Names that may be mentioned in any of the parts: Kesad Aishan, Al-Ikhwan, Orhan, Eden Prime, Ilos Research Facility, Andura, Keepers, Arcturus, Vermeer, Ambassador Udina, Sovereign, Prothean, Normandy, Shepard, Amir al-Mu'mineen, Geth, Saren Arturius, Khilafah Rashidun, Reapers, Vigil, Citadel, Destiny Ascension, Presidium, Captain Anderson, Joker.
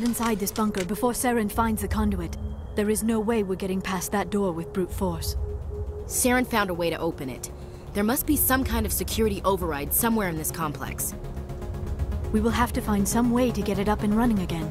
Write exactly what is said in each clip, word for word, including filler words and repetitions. get inside this bunker before Saren finds the conduit. There is no way we're getting past that door with brute force. Saren found a way to open it. There must be some kind of security override somewhere in this complex. We will have to find some way to get it up and running again.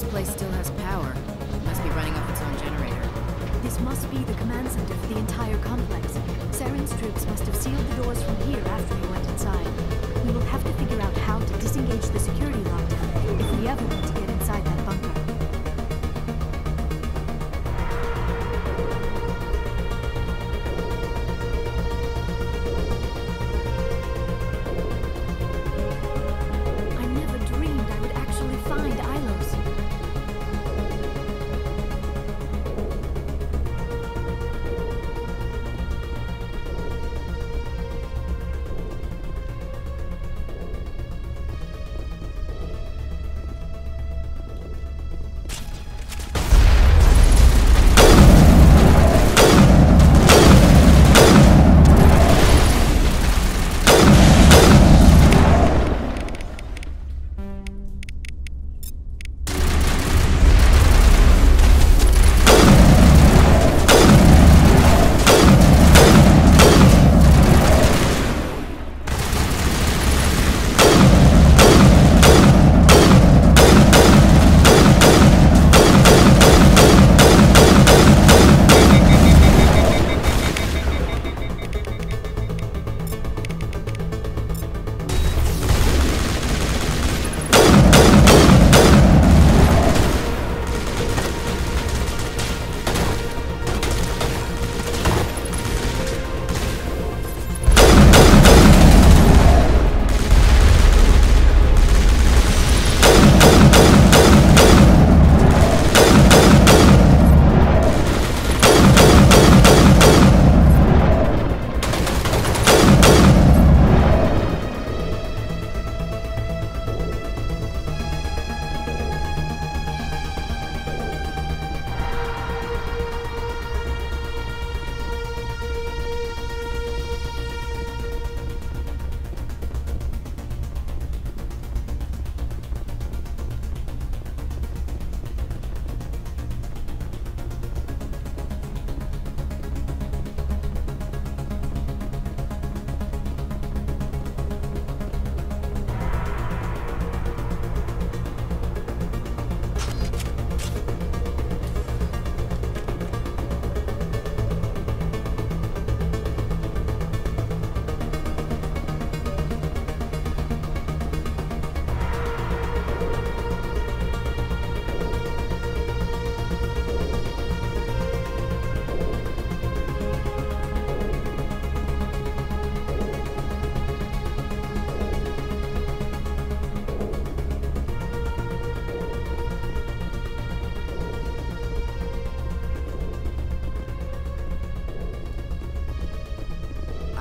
This place still has power. It must be running off its own generator. This must be the command center for the entire complex. Saren's troops must have sealed the doors from here after he went inside. We will have to figure out how to disengage the security lockdown if we ever want to get inside that bunker.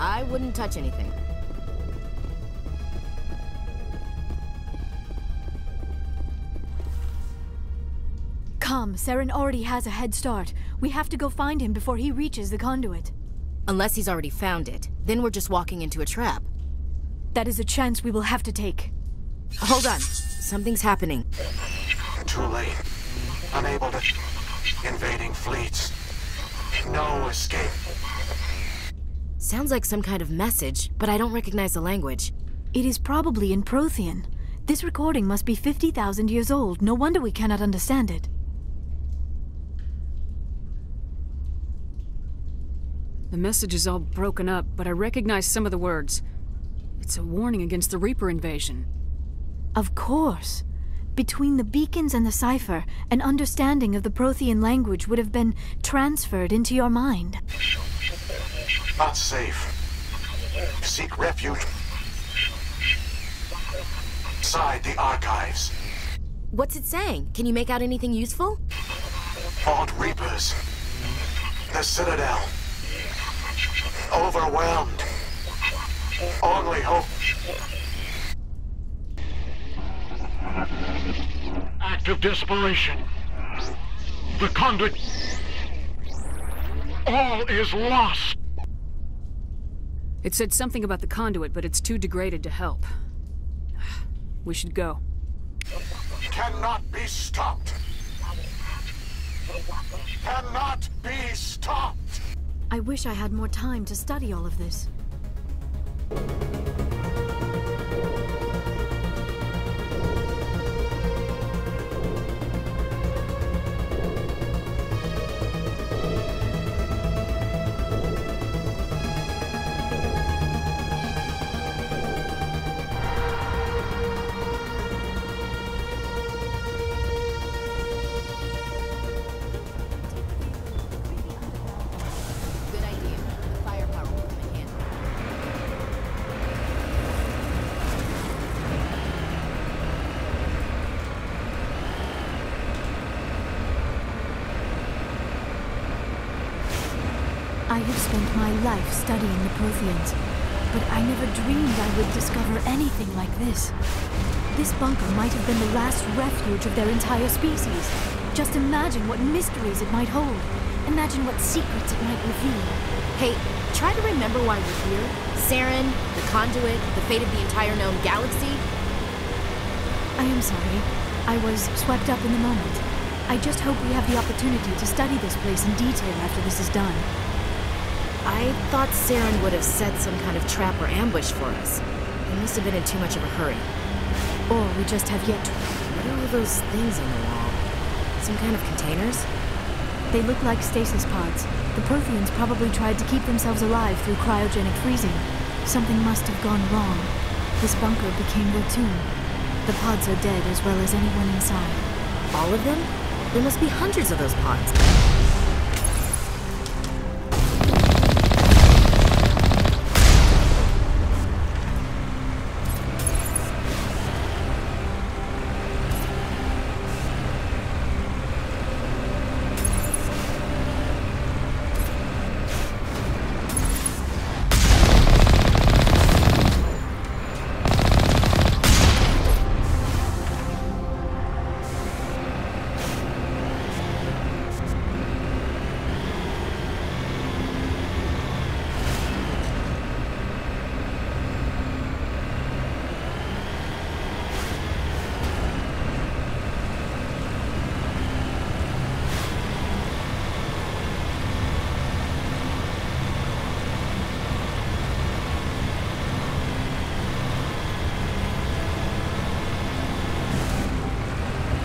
I wouldn't touch anything. Come, Saren already has a head start. We have to go find him before he reaches the conduit. Unless he's already found it. Then we're just walking into a trap. That is a chance we will have to take. Hold on. Something's happening. Too late. Unable to... Invading fleets. No escape. Sounds like some kind of message, but I don't recognize the language. It is probably in Prothean. This recording must be fifty thousand years old. No wonder we cannot understand it. The message is all broken up, but I recognize some of the words. It's a warning against the Reaper invasion. Of course. Between the beacons and the cipher, an understanding of the Prothean language would have been transferred into your mind. Not safe. Seek refuge inside the archives. What's it saying? Can you make out anything useful? Fought Reapers. The Citadel. Overwhelmed. Only hope. Act of desperation. The conduit. All is lost. It said something about the conduit, but it's too degraded to help. We should go. Cannot be stopped. Cannot be stopped. I wish I had more time to study all of this. have spent my life studying the Protheans, but I never dreamed I would discover anything like this. This bunker might have been the last refuge of their entire species. Just imagine what mysteries it might hold. Imagine what secrets it might reveal. Hey, try to remember why we're here. Saren, the Conduit, the fate of the entire known galaxy. I am sorry. I was swept up in the moment. I just hope we have the opportunity to study this place in detail after this is done. I thought Saren would have set some kind of trap or ambush for us. We must have been in too much of a hurry. Or we just have yet to... What are all those things on the wall? Some kind of containers? They look like stasis pods. The Protheans probably tried to keep themselves alive through cryogenic freezing. Something must have gone wrong. This bunker became their tomb. The pods are dead as well as anyone inside. All of them? There must be hundreds of those pods.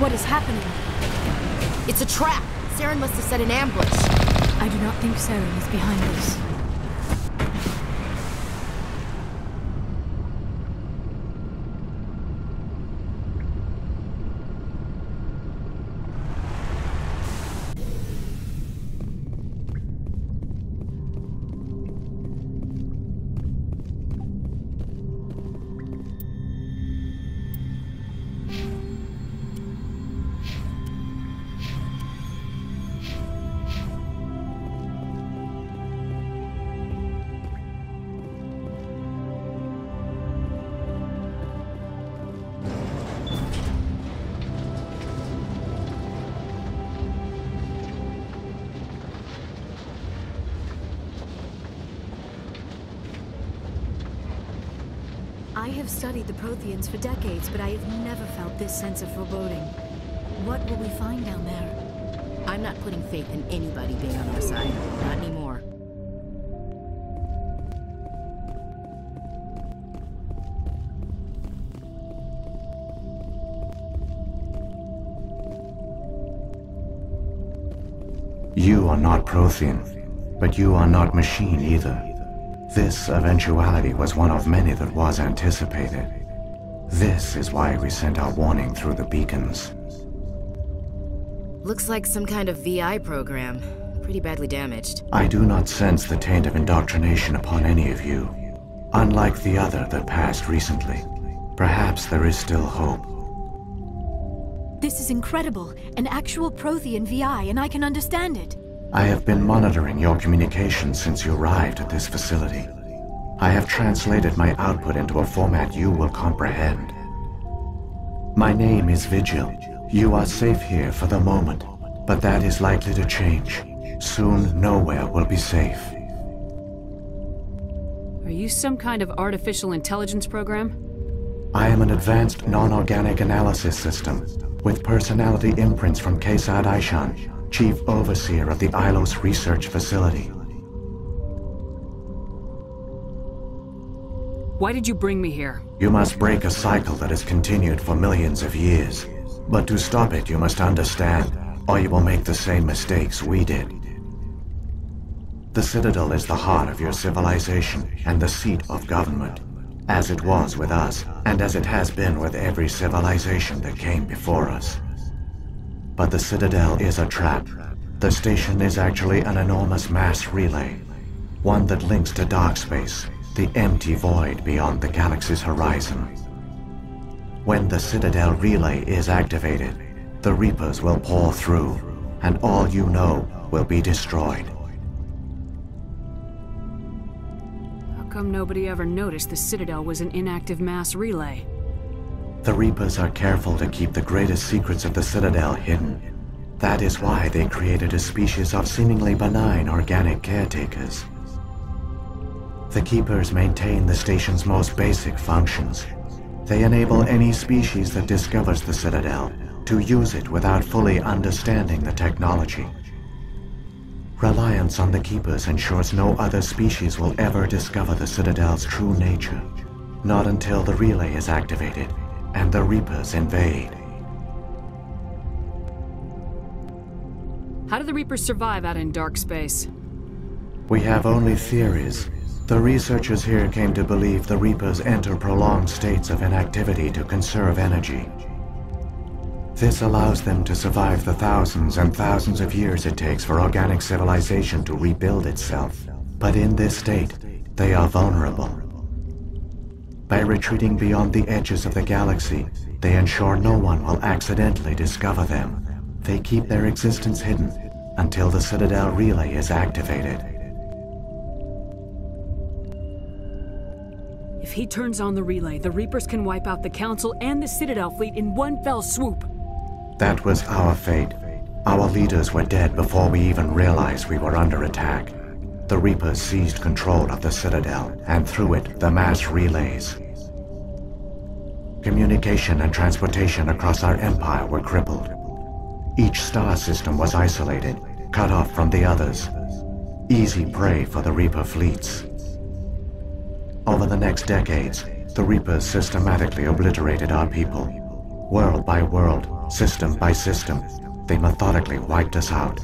What is happening? It's a trap! Saren must have set an ambush. I do not think Saren is behind this. I have studied the Protheans for decades, but I have never felt this sense of foreboding. What will we find down there? I'm not putting faith in anybody being on our side. Not anymore. You are not Prothean, but you are not machine either. This eventuality was one of many that was anticipated. This is why we sent our warning through the beacons. Looks like some kind of V I program. Pretty badly damaged. I do not sense the taint of indoctrination upon any of you. Unlike the other that passed recently, perhaps there is still hope. This is incredible. An actual Prothean V I, and I can understand it. I have been monitoring your communications since you arrived at this facility. I have translated my output into a format you will comprehend. My name is Vigil. You are safe here for the moment, but that is likely to change. Soon, nowhere will be safe. Are you some kind of artificial intelligence program? I am an advanced non-organic analysis system with personality imprints from Kesad Aishan, Chief Overseer of the Ilos Research Facility. Why did you bring me here? You must break a cycle that has continued for millions of years. But to stop it, you must understand, or you will make the same mistakes we did. The Citadel is the heart of your civilization and the seat of government, as it was with us, and as it has been with every civilization that came before us. But the Citadel is a trap. The station is actually an enormous mass relay. One that links to dark space, the empty void beyond the galaxy's horizon. When the Citadel relay is activated, the Reapers will pour through, and all you know will be destroyed. come nobody ever noticed the Citadel was an inactive mass relay? The Reapers are careful to keep the greatest secrets of the Citadel hidden. That is why they created a species of seemingly benign organic caretakers. The Keepers maintain the station's most basic functions. They enable any species that discovers the Citadel to use it without fully understanding the technology. Reliance on the Keepers ensures no other species will ever discover the Citadel's true nature. Not until the relay is activated and the Reapers invade. How do the Reapers survive out in dark space? We have only theories. The researchers here came to believe the Reapers enter prolonged states of inactivity to conserve energy. This allows them to survive the thousands and thousands of years it takes for organic civilization to rebuild itself. But in this state, they are vulnerable. By retreating beyond the edges of the galaxy, they ensure no one will accidentally discover them. They keep their existence hidden until the Citadel relay is activated. If he turns on the relay, the Reapers can wipe out the Council and the Citadel fleet in one fell swoop. That was our fate. Our leaders were dead before we even realized we were under attack. The Reapers seized control of the Citadel, and through it, the mass relays. Communication and transportation across our empire were crippled. Each star system was isolated, cut off from the others. Easy prey for the Reaper fleets. Over the next decades, the Reapers systematically obliterated our people. World by world, system by system, they methodically wiped us out.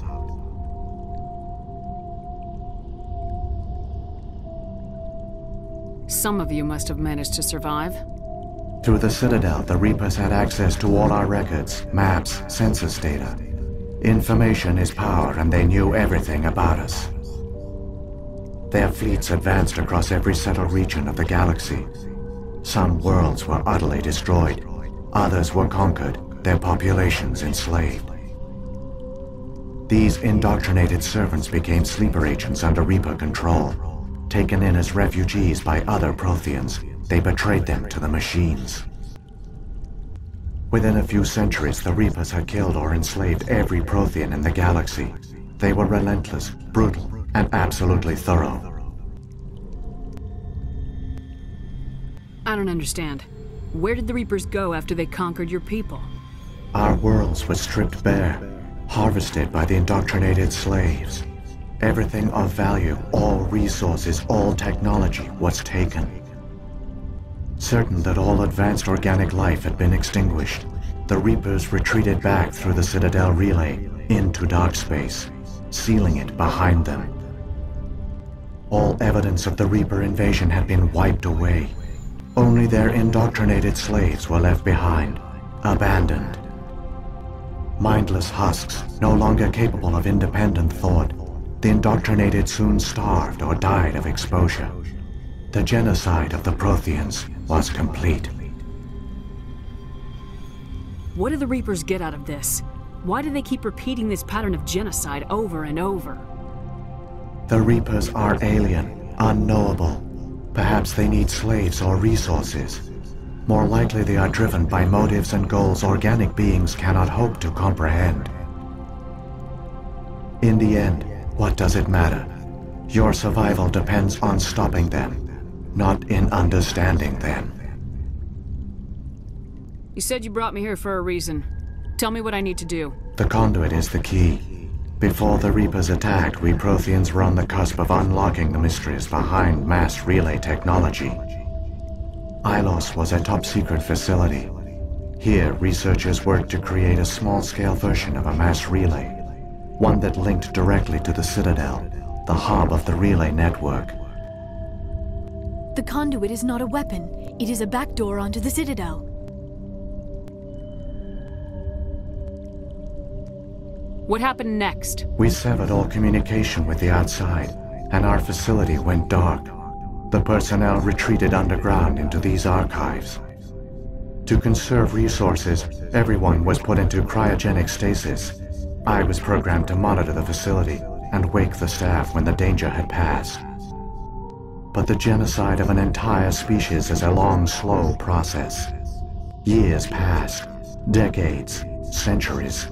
Some of you must have managed to survive. Through the Citadel, the Reapers had access to all our records, maps, census data. Information is power, and they knew everything about us. Their fleets advanced across every settled region of the galaxy. Some worlds were utterly destroyed. Others were conquered, their populations enslaved. These indoctrinated servants became sleeper agents under Reaper control. Taken in as refugees by other Protheans, they betrayed them to the machines. Within a few centuries, the Reapers had killed or enslaved every Prothean in the galaxy. They were relentless, brutal, and absolutely thorough. I don't understand. Where did the Reapers go after they conquered your people? Our worlds were stripped bare, harvested by the indoctrinated slaves. Everything of value, all resources, all technology was taken. Certain that all advanced organic life had been extinguished, the Reapers retreated back through the Citadel relay into dark space, sealing it behind them. All evidence of the Reaper invasion had been wiped away. Only their indoctrinated slaves were left behind, abandoned. Mindless husks, no longer capable of independent thought, the indoctrinated soon starved or died of exposure. The genocide of the Protheans was complete. What do the Reapers get out of this? Why do they keep repeating this pattern of genocide over and over? The Reapers are alien, unknowable. Perhaps they need slaves or resources. More likely they are driven by motives and goals organic beings cannot hope to comprehend. In the end, what does it matter? Your survival depends on stopping them, not in understanding them. You said you brought me here for a reason. Tell me what I need to do. The conduit is the key. Before the Reapers attacked, we Protheans were on the cusp of unlocking the mysteries behind mass relay technology. Ilos was a top-secret facility. Here, researchers worked to create a small-scale version of a mass relay, one that linked directly to the Citadel, the hub of the relay network. The conduit is not a weapon. It is a backdoor onto the Citadel. What happened next? We severed all communication with the outside, and our facility went dark. The personnel retreated underground into these archives. To conserve resources, everyone was put into cryogenic stasis. I was programmed to monitor the facility and wake the staff when the danger had passed. But the genocide of an entire species is a long, slow process. Years passed, decades, centuries.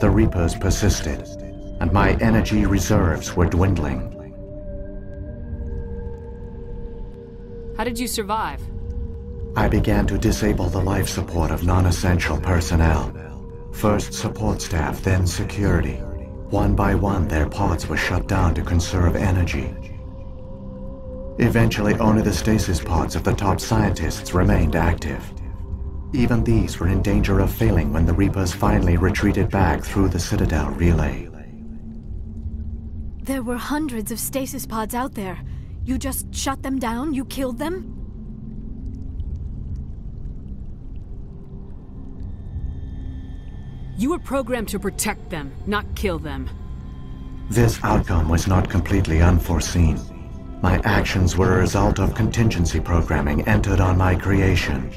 The Reapers persisted, and my energy reserves were dwindling. How did you survive? I began to disable the life support of non-essential personnel. First support staff, then security. One by one, their pods were shut down to conserve energy. Eventually, only the stasis pods of the top scientists remained active. Even these were in danger of failing when the Reapers finally retreated back through the Citadel relay. There were hundreds of stasis pods out there. You just shut them down? You killed them? You were programmed to protect them, not kill them. This outcome was not completely unforeseen. My actions were a result of contingency programming entered on my creation.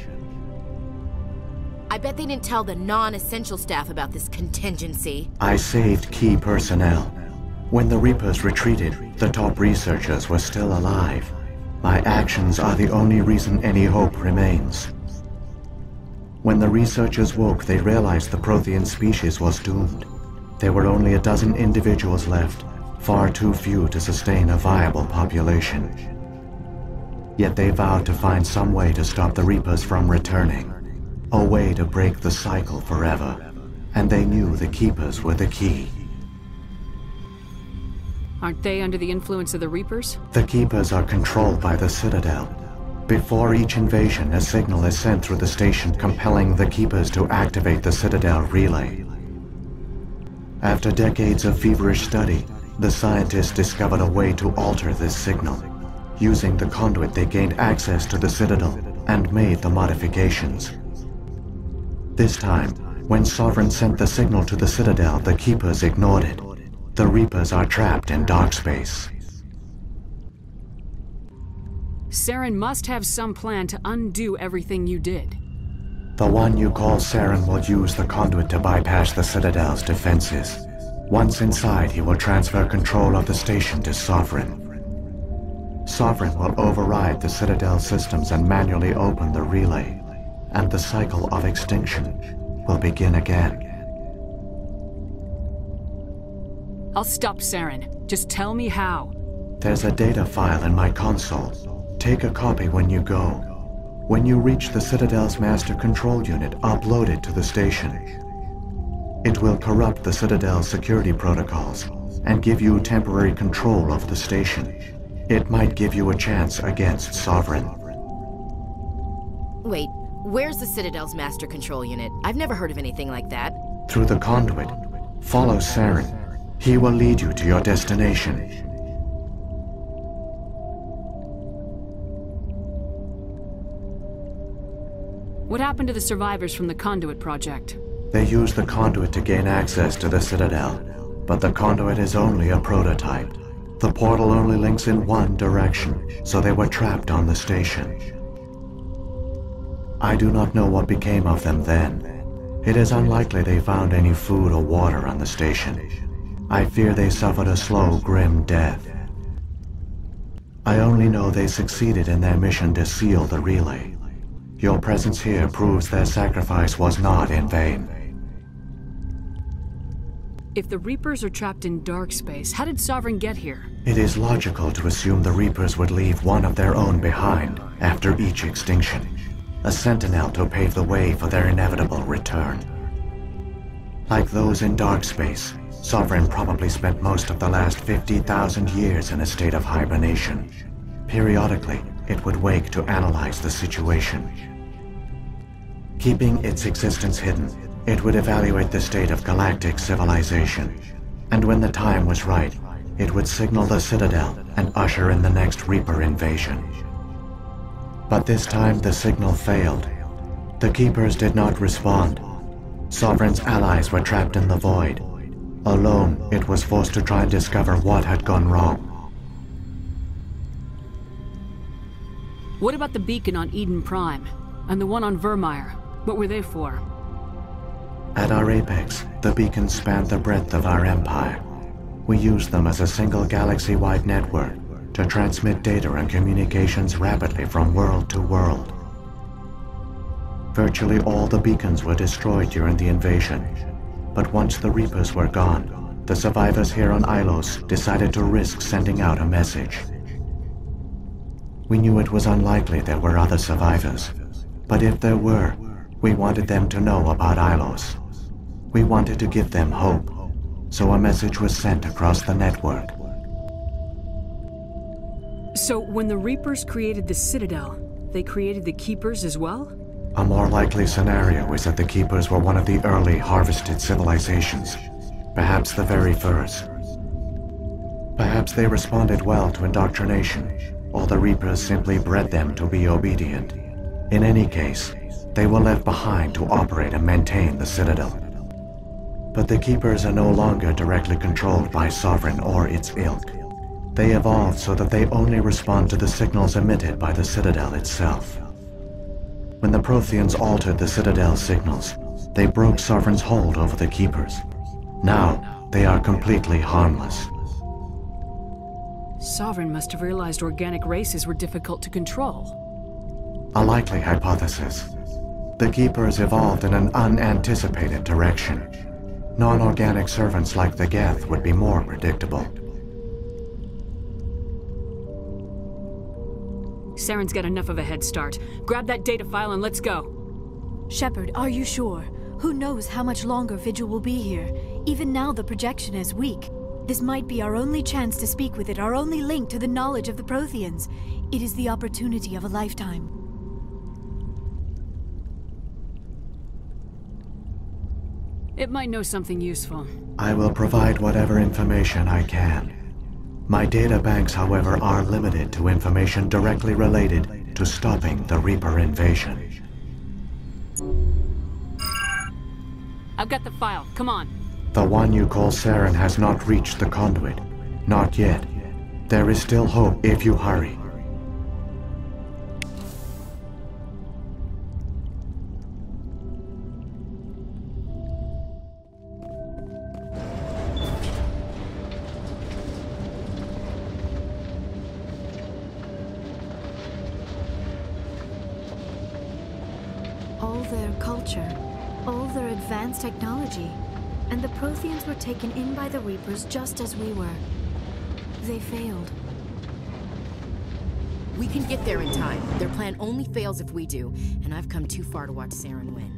I bet they didn't tell the non-essential staff about this contingency. I saved key personnel. When the Reapers retreated, the top researchers were still alive. My actions are the only reason any hope remains. When the researchers woke, they realized the Prothean species was doomed. There were only a dozen individuals left, far too few to sustain a viable population. Yet they vowed to find some way to stop the Reapers from returning, a way to break the cycle forever, and they knew the Keepers were the key. Aren't they under the influence of the Reapers? The Keepers are controlled by the Citadel. Before each invasion, a signal is sent through the station compelling the Keepers to activate the Citadel relay. After decades of feverish study, the scientists discovered a way to alter this signal. Using the conduit, they gained access to the Citadel and made the modifications. This time, when Sovereign sent the signal to the Citadel, the Keepers ignored it. The Reapers are trapped in dark space. Saren must have some plan to undo everything you did. The one you call Saren will use the conduit to bypass the Citadel's defenses. Once inside, he will transfer control of the station to Sovereign. Sovereign will override the Citadel systems and manually open the relay, and the cycle of extinction will begin again. I'll stop Saren. Just tell me how. There's a data file in my console. Take a copy when you go. When you reach the Citadel's master control unit, upload it to the station. It will corrupt the Citadel's security protocols and give you temporary control of the station. It might give you a chance against Sovereign. Wait, where's the Citadel's master control unit? I've never heard of anything like that. Through the conduit. Follow Saren. He will lead you to your destination. What happened to the survivors from the Conduit project? They used the Conduit to gain access to the Citadel, but the Conduit is only a prototype. The portal only links in one direction, so they were trapped on the station. I do not know what became of them then. It is unlikely they found any food or water on the station. I fear they suffered a slow, grim death. I only know they succeeded in their mission to seal the relay. Your presence here proves their sacrifice was not in vain. If the Reapers are trapped in dark space, how did Sovereign get here? It is logical to assume the Reapers would leave one of their own behind after each extinction, a sentinel to pave the way for their inevitable return. Like those in dark space, Sovereign probably spent most of the last fifty thousand years in a state of hibernation. Periodically, it would wake to analyze the situation. Keeping its existence hidden, it would evaluate the state of galactic civilization. And when the time was right, it would signal the Citadel and usher in the next Reaper invasion. But this time the signal failed. The Keepers did not respond. Sovereign's allies were trapped in the void. Alone, it was forced to try and discover what had gone wrong. What about the beacon on Eden Prime, and the one on Vermeer? What were they for? At our apex, the beacons spanned the breadth of our empire. We used them as a single galaxy-wide network, to transmit data and communications rapidly from world to world. Virtually all the beacons were destroyed during the invasion, but once the Reapers were gone, the survivors here on Ilos decided to risk sending out a message. We knew it was unlikely there were other survivors, but if there were, we wanted them to know about Ilos. We wanted to give them hope, so a message was sent across the network. So when the Reapers created the Citadel, they created the Keepers as well? A more likely scenario is that the Keepers were one of the early harvested civilizations, perhaps the very first. Perhaps they responded well to indoctrination, or the Reapers simply bred them to be obedient. In any case, they were left behind to operate and maintain the Citadel. But the Keepers are no longer directly controlled by Sovereign or its ilk. They evolved so that they only respond to the signals emitted by the Citadel itself. When the Protheans altered the Citadel signals, they broke Sovereign's hold over the Keepers. Now, they are completely harmless. Sovereign must have realized organic races were difficult to control. A likely hypothesis. The Keepers evolved in an unanticipated direction. Non-organic servants like the Geth would be more predictable. Saren's got enough of a head start. Grab that data file and let's go. Shepard, are you sure? Who knows how much longer Vigil will be here? Even now the projection is weak. This might be our only chance to speak with it, our only link to the knowledge of the Protheans. It is the opportunity of a lifetime. It might know something useful. I will provide whatever information I can. My data banks, however, are limited to information directly related to stopping the Reaper invasion. I've got the file. Come on. The one you call Saren has not reached the conduit. Not yet. There is still hope if you hurry. Technology, and the Protheans were taken in by the Reapers just as we were. They failed. We can get there in time. Their plan only fails if we do, and I've come too far to watch Saren win.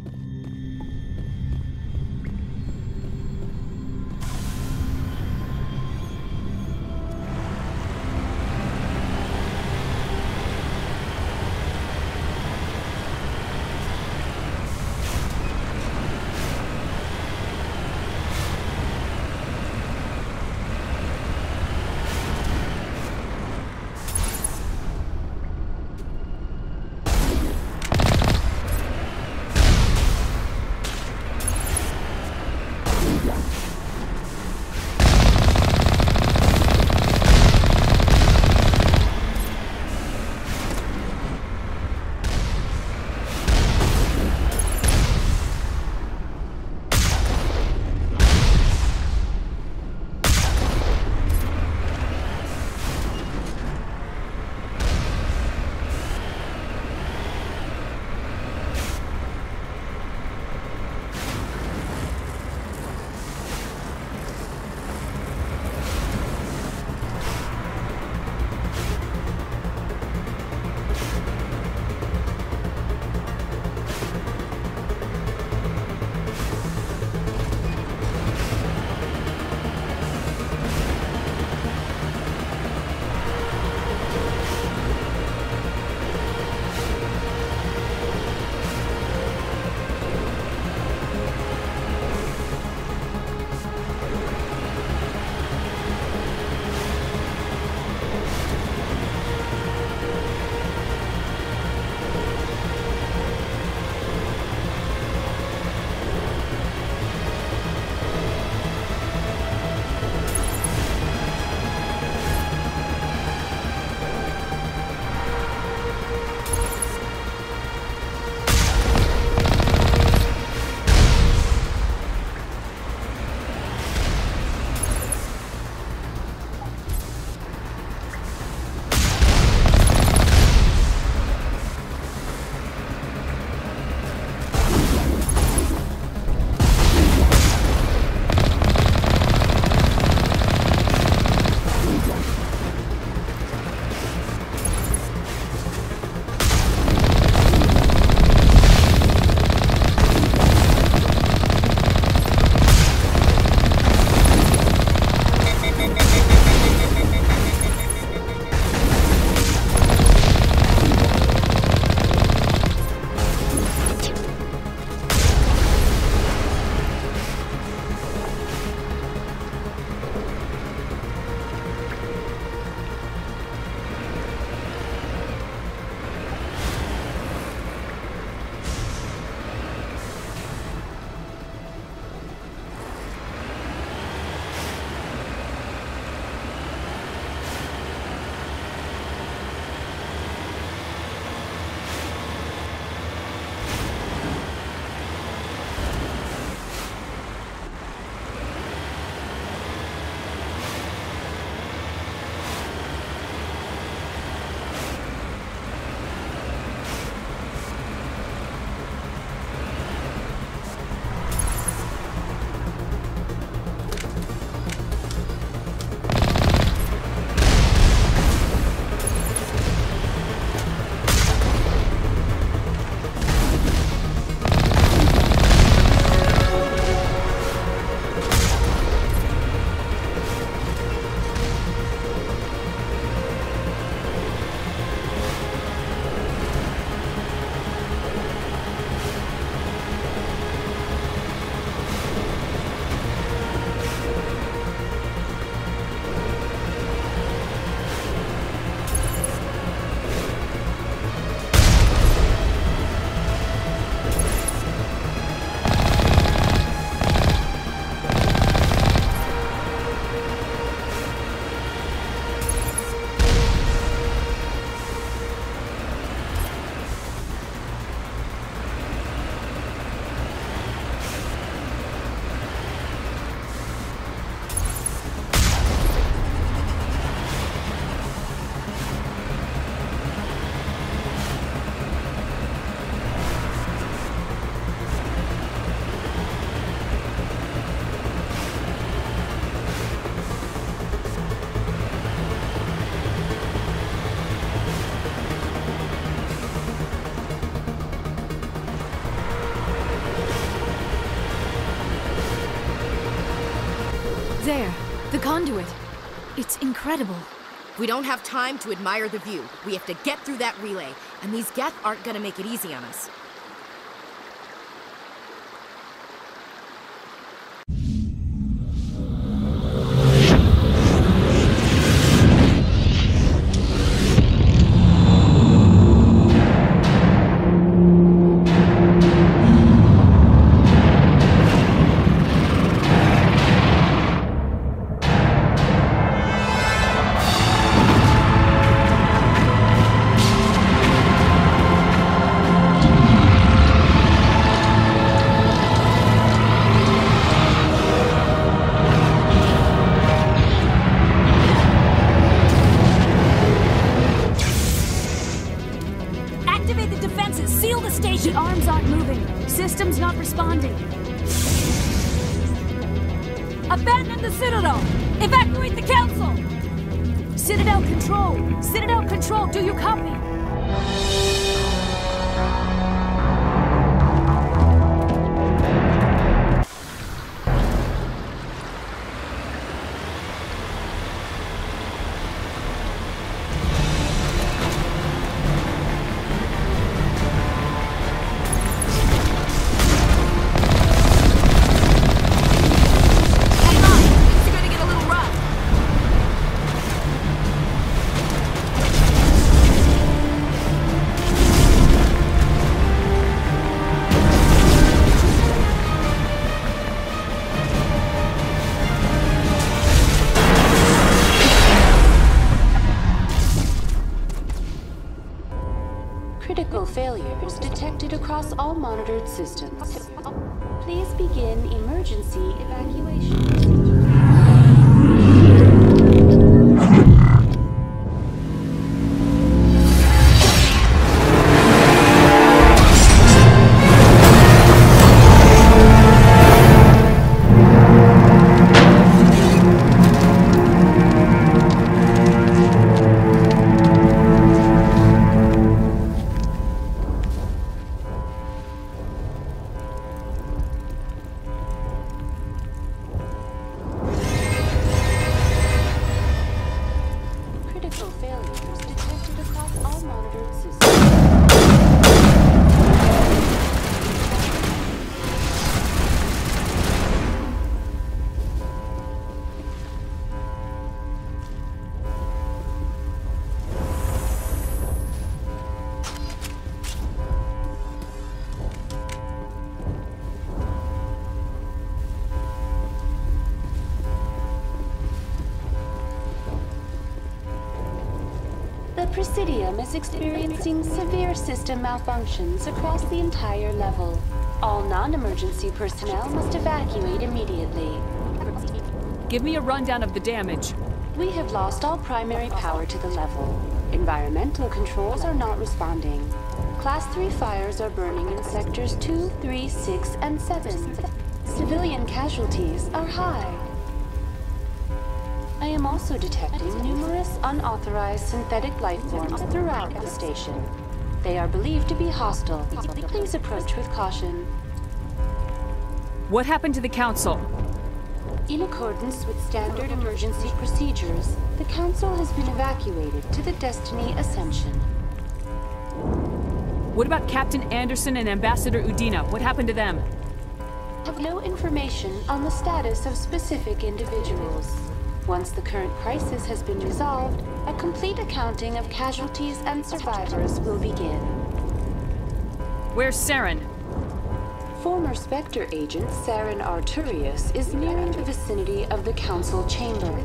There, the conduit. It's incredible. We don't have time to admire the view. We have to get through that relay, and these Geth aren't gonna make it easy on us. Across all monitored systems. Please begin emergency evacuation. Presidium is experiencing severe system malfunctions across the entire level. All non-emergency personnel must evacuate immediately. Give me a rundown of the damage. We have lost all primary power to the level. Environmental controls are not responding. Class three fires are burning in sectors two, three, six, and seven. Civilian casualties are high. I am also detecting numerous unauthorized synthetic life forms throughout the station. They are believed to be hostile. Please approach with caution. What happened to the Council? In accordance with standard emergency procedures, the Council has been evacuated to the Destiny Ascension. What about Captain Anderson and Ambassador Udina? What happened to them? I have no information on the status of specific individuals. Once the current crisis has been resolved, a complete accounting of casualties and survivors will begin. Where's Saren? Former Spectre agent Saren Arturius is nearing the vicinity of the Council chamber.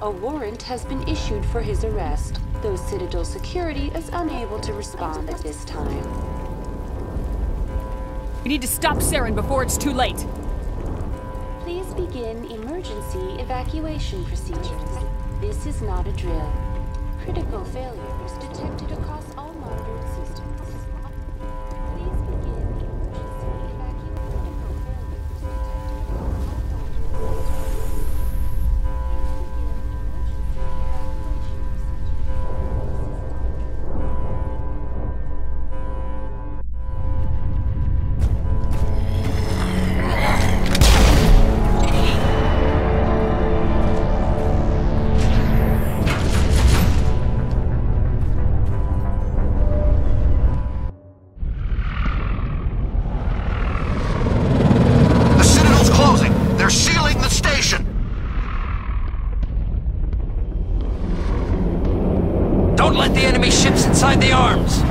A warrant has been issued for his arrest, though Citadel security is unable to respond at this time. We need to stop Saren before it's too late. Please begin emergency evacuation procedures. This is not a drill. Critical failure is detected across all monitored systems. Please begin emergency evacuation. Critical failure is detected across all monitored systems. Please begin emergency evacuation procedures. This is not a drill. ships inside the arms.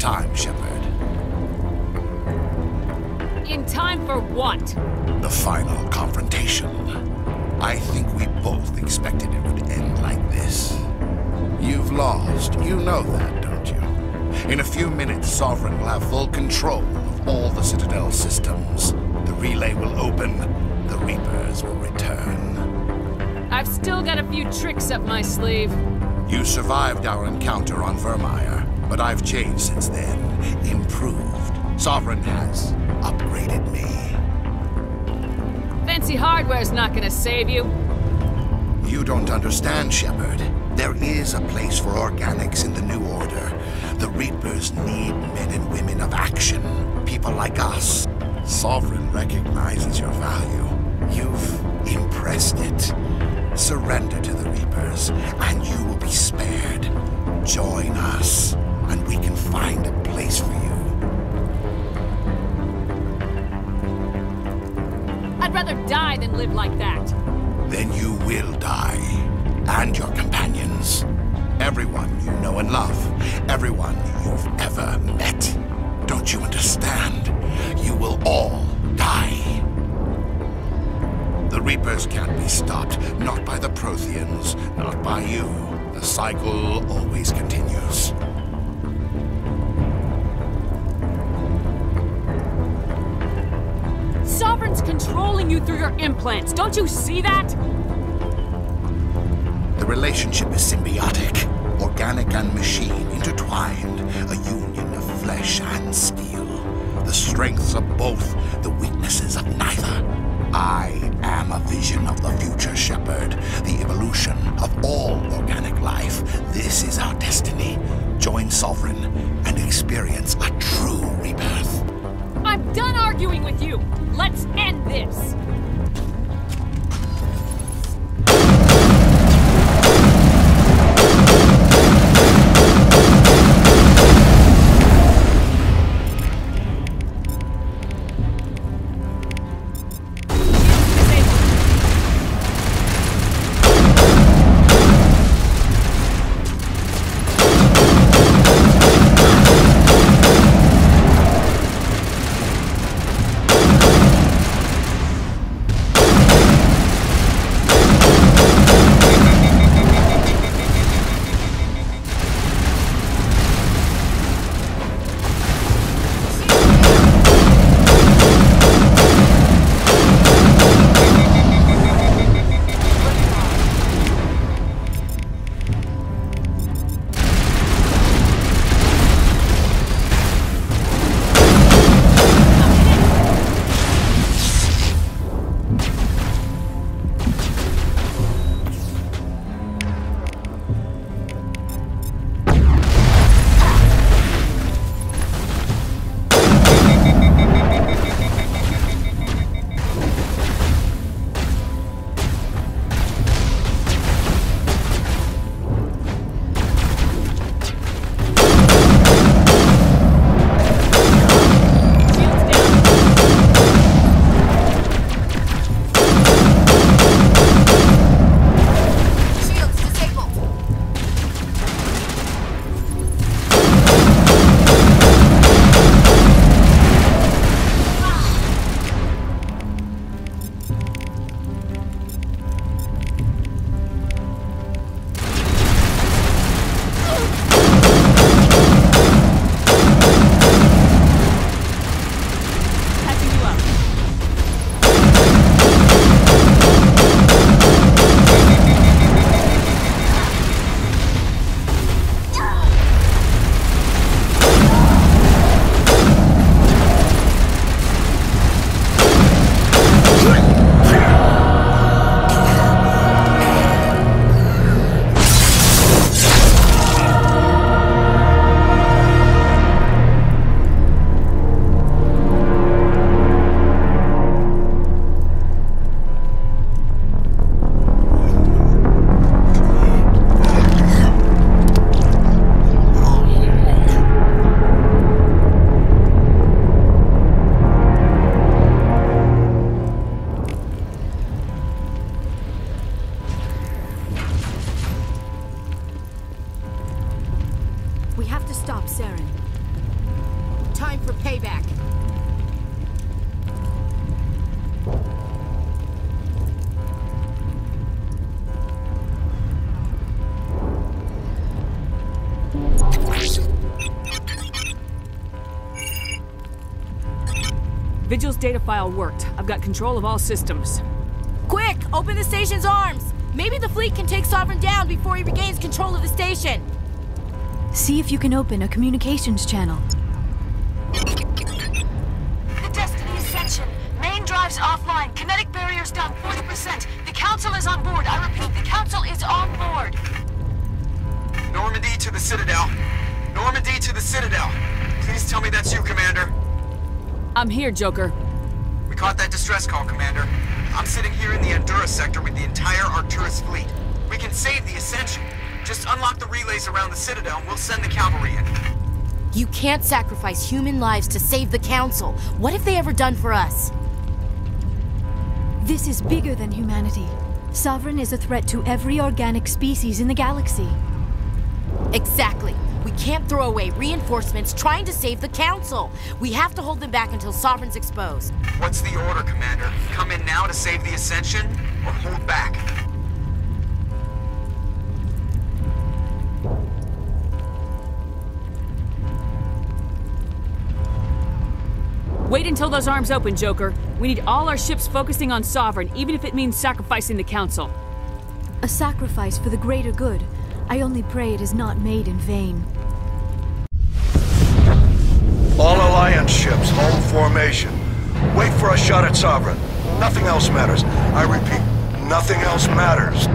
time, Shepard. In time for what? The final confrontation. I think we both expected it would end like this. You've lost. You know that, don't you? In a few minutes, Sovereign will have full control of all the Citadel systems. The relay will open. The Reapers will return. I've still got a few tricks up my sleeve. You survived our encounter on Vermeer, but I've changed since then. Improved. Sovereign has upgraded me. Fancy hardware's not gonna save you. You don't understand, Shepard. There is a place for organics in the new order. The Reapers need men and women of action. People like us. Sovereign recognizes your value. You've impressed it. Surrender to the Reapers, and you will be spared. Join us, and we can find a place for you. I'd rather die than live like that. Then you will die. And your companions. Everyone you know and love. Everyone you've ever met. Don't you understand? You will all die. The Reapers can't be stopped, not by the Protheans, not by you. The cycle always continues. Sovereign's controlling you through your implants, don't you see that? The relationship is symbiotic, organic and machine intertwined, a union of flesh and steel. The strengths of both, the weaknesses of neither. I am a vision of the future, Shepard. The evolution of all organic life. This is our destiny. Join Sovereign and experience a true rebirth. I'm done arguing with you. Let's end this. time for payback. Vigil's data file worked. I've got control of all systems. Quick! Open the station's arms! Maybe the fleet can take Sovereign down before he regains control of the station! See if you can open a communications channel. The Destiny Ascension. Main drives offline. Kinetic barriers down forty percent. The Council is on board. I repeat, the Council is on board. Normandy to the Citadel. Normandy to the Citadel. Please tell me that's you, Commander. I'm here, Joker. We caught that distress call, Commander. I'm sitting here in the Andura sector with the entire Arcturus fleet. We can save the Ascension. Just unlock the relays around the Citadel and we'll send the cavalry in. You can't sacrifice human lives to save the Council. What have they ever done for us? This is bigger than humanity. Sovereign is a threat to every organic species in the galaxy. Exactly. We can't throw away reinforcements trying to save the Council. We have to hold them back until Sovereign's exposed. What's the order, Commander? Come in now to save the Ascension, or hold back? Wait until those arms open, Joker. We need all our ships focusing on Sovereign, even if it means sacrificing the Council. A sacrifice for the greater good. I only pray it is not made in vain. All Alliance ships, hold formation. Wait for a shot at Sovereign. Nothing else matters. I repeat, nothing else matters.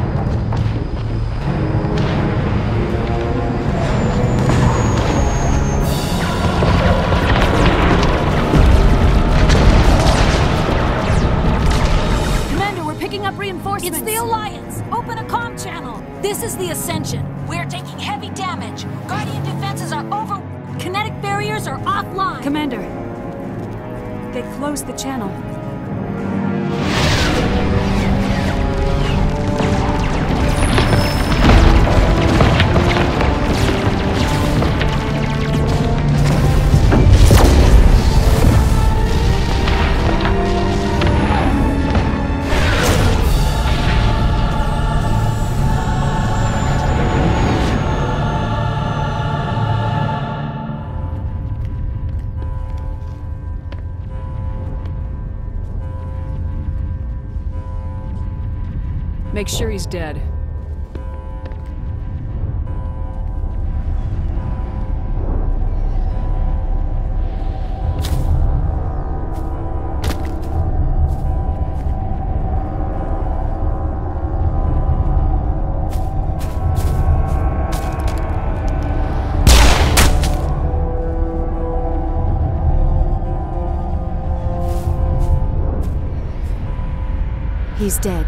Commander, we're picking up reinforcements. It's the Alliance. Open a comm channel. This is the Ascension. We're taking heavy damage. Guardian defenses are over. Kinetic barriers are offline. Commander, they closed the channel. Make sure he's dead. He's dead.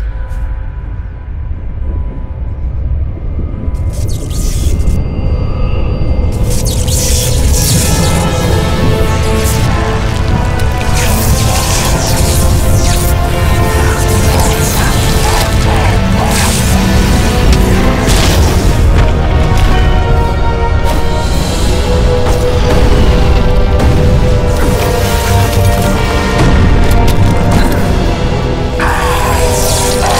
Oh!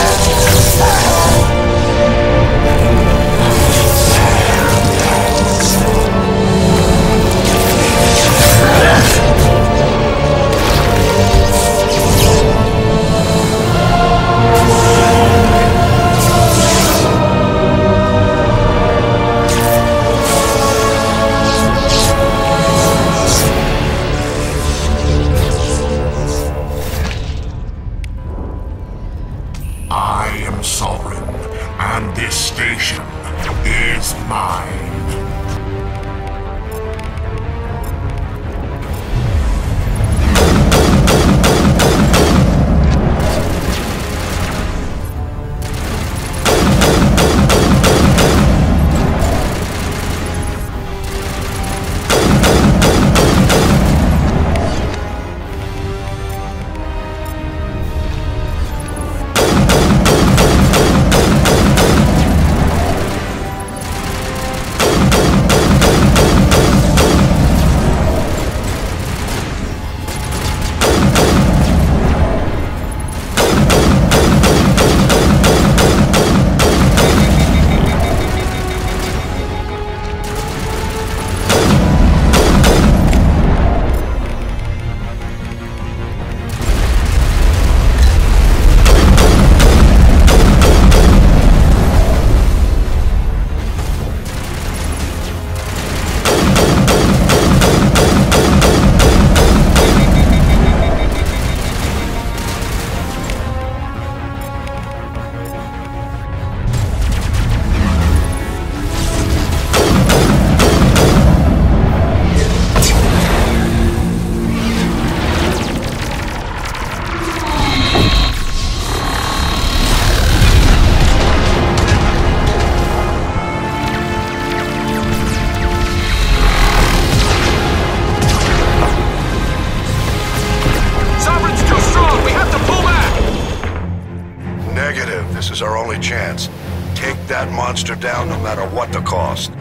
is our only chance. Take that monster down no matter what the cost.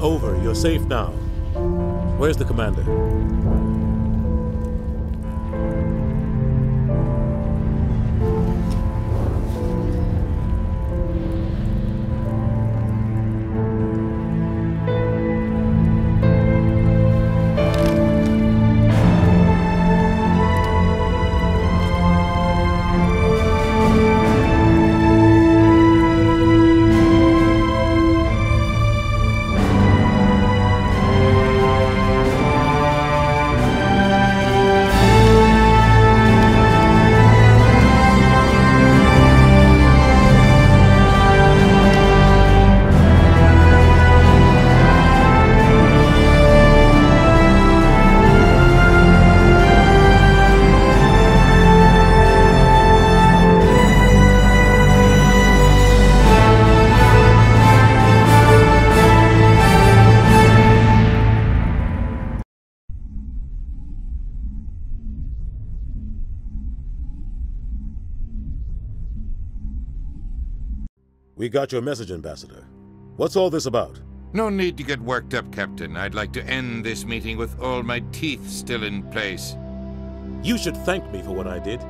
Over. You're safe now. Where's the commander? We got your message, Ambassador. What's all this about? No need to get worked up, Captain. I'd like to end this meeting with all my teeth still in place. You should thank me for what I did.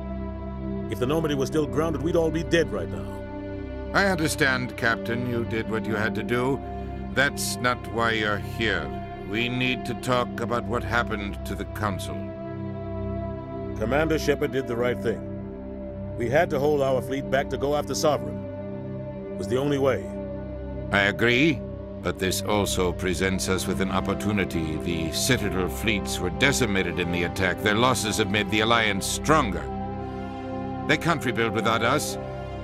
If the Normandy was still grounded, we'd all be dead right now. I understand, Captain. You did what you had to do. That's not why you're here. We need to talk about what happened to the Council. Commander Shepard did the right thing. We had to hold our fleet back to go after Sovereign. It was the only way. I agree, but this also presents us with an opportunity. The Citadel fleets were decimated in the attack. Their losses have made the Alliance stronger. They can't rebuild without us.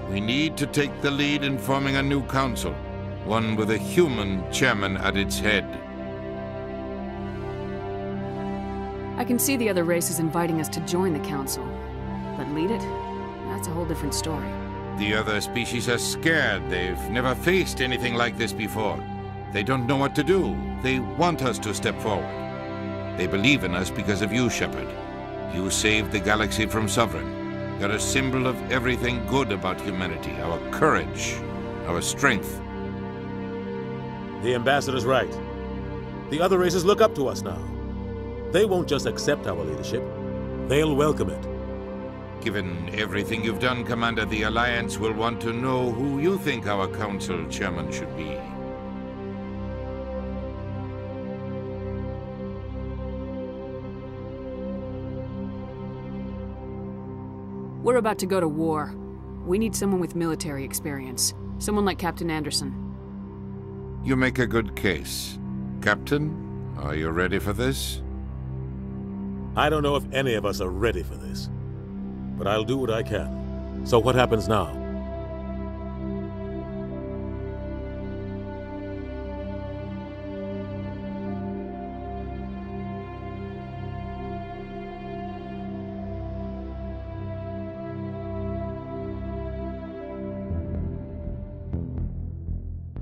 We need to take the lead in forming a new council, one with a human chairman at its head. I can see the other races inviting us to join the council, but lead it? That's a whole different story. The other species are scared. They've never faced anything like this before. They don't know what to do. They want us to step forward. They believe in us because of you, Shepard. You saved the galaxy from Sovereign. You're a symbol of everything good about humanity, our courage, our strength. The Ambassador's right. The other races look up to us now. They won't just accept our leadership, they'll welcome it. Given everything you've done, Commander, the Alliance will want to know who you think our Council Chairman should be. We're about to go to war. We need someone with military experience. Someone like Captain Anderson. You make a good case. Captain, are you ready for this? I don't know if any of us are ready for this, but I'll do what I can. So what happens now?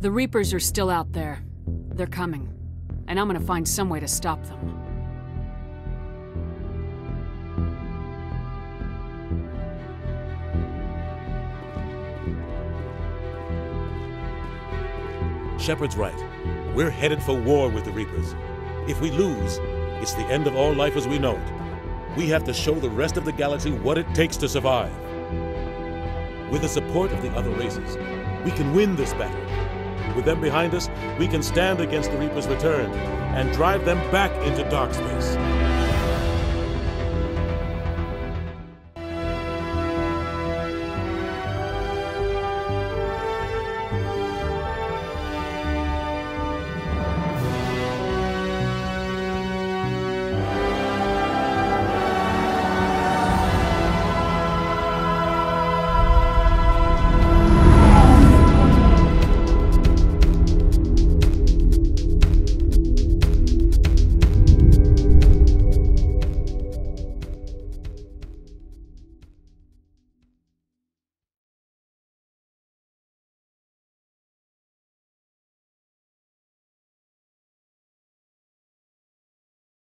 The Reapers are still out there. They're coming. And I'm gonna find some way to stop them. Shepard's right. We're headed for war with the Reapers. If we lose, it's the end of all life as we know it. We have to show the rest of the galaxy what it takes to survive. With the support of the other races, we can win this battle. With them behind us, we can stand against the Reaper's return and drive them back into dark space.